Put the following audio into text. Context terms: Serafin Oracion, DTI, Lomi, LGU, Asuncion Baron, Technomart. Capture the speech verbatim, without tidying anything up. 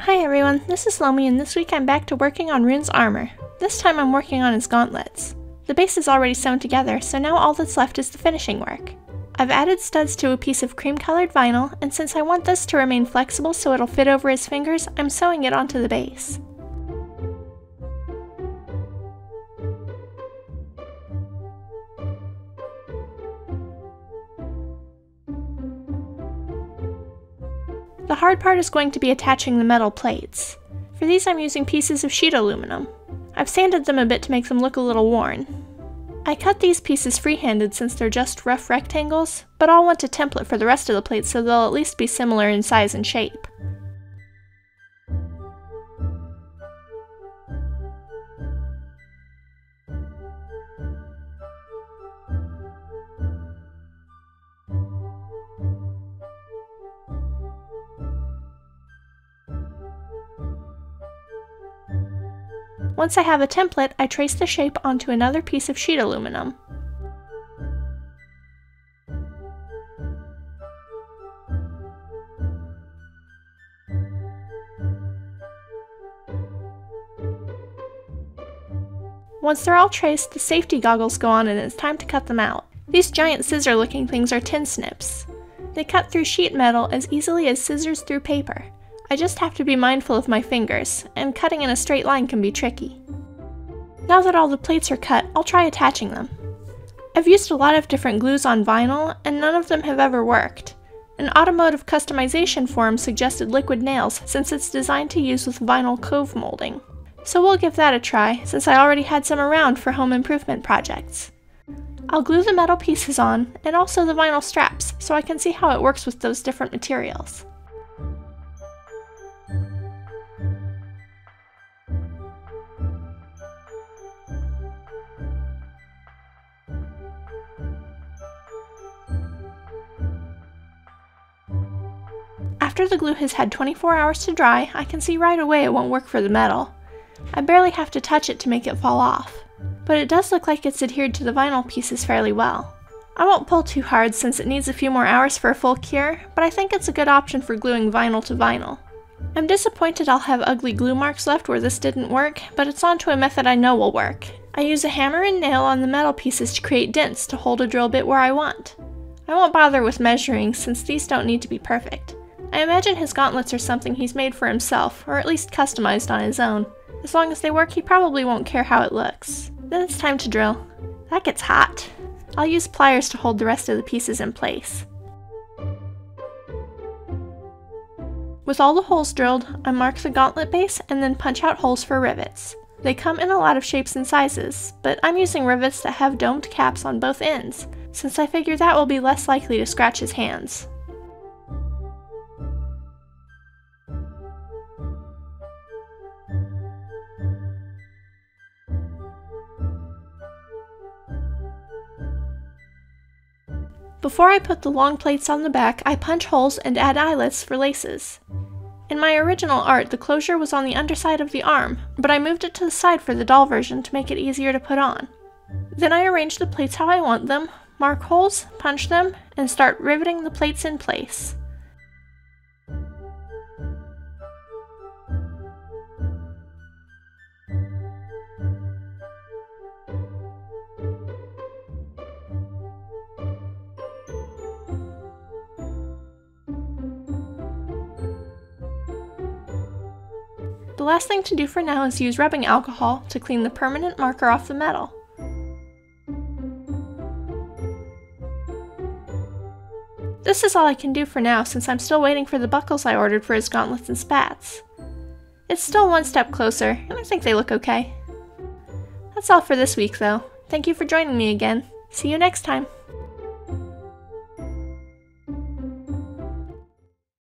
Hi everyone, this is Lomi and this week I'm back to working on Rune's armor. This time I'm working on his gauntlets. The base is already sewn together, so now all that's left is the finishing work. I've added studs to a piece of cream-colored vinyl, and since I want this to remain flexible so it'll fit over his fingers, I'm sewing it onto the base. The hard part is going to be attaching the metal plates. For these I'm using pieces of sheet aluminum. I've sanded them a bit to make them look a little worn. I cut these pieces free-handed since they're just rough rectangles, but I'll want a template for the rest of the plates so they'll at least be similar in size and shape. Once I have a template, I trace the shape onto another piece of sheet aluminum. Once they're all traced, the safety goggles go on and it's time to cut them out. These giant scissor-looking things are tin snips. They cut through sheet metal as easily as scissors through paper. I just have to be mindful of my fingers, and cutting in a straight line can be tricky. Now that all the plates are cut, I'll try attaching them. I've used a lot of different glues on vinyl, and none of them have ever worked. An automotive customization forum suggested liquid nails since it's designed to use with vinyl cove molding. So we'll give that a try, since I already had some around for home improvement projects. I'll glue the metal pieces on, and also the vinyl straps, so I can see how it works with those different materials. After the glue has had twenty-four hours to dry, I can see right away it won't work for the metal. I barely have to touch it to make it fall off, but it does look like it's adhered to the vinyl pieces fairly well. I won't pull too hard since it needs a few more hours for a full cure, but I think it's a good option for gluing vinyl to vinyl. I'm disappointed I'll have ugly glue marks left where this didn't work, but it's onto a method I know will work. I use a hammer and nail on the metal pieces to create dents to hold a drill bit where I want. I won't bother with measuring since these don't need to be perfect. I imagine his gauntlets are something he's made for himself, or at least customized on his own. As long as they work, he probably won't care how it looks. Then it's time to drill. That gets hot. I'll use pliers to hold the rest of the pieces in place. With all the holes drilled, I mark the gauntlet base and then punch out holes for rivets. They come in a lot of shapes and sizes, but I'm using rivets that have domed caps on both ends, since I figure that will be less likely to scratch his hands. Before I put the long plates on the back, I punch holes and add eyelets for laces. In my original art, the closure was on the underside of the arm, but I moved it to the side for the doll version to make it easier to put on. Then I arrange the plates how I want them, mark holes, punch them, and start riveting the plates in place. The last thing to do for now is use rubbing alcohol to clean the permanent marker off the metal. This is all I can do for now since I'm still waiting for the buckles I ordered for his gauntlets and spats. It's still one step closer, and I think they look okay. That's all for this week though. Thank you for joining me again. See you next time!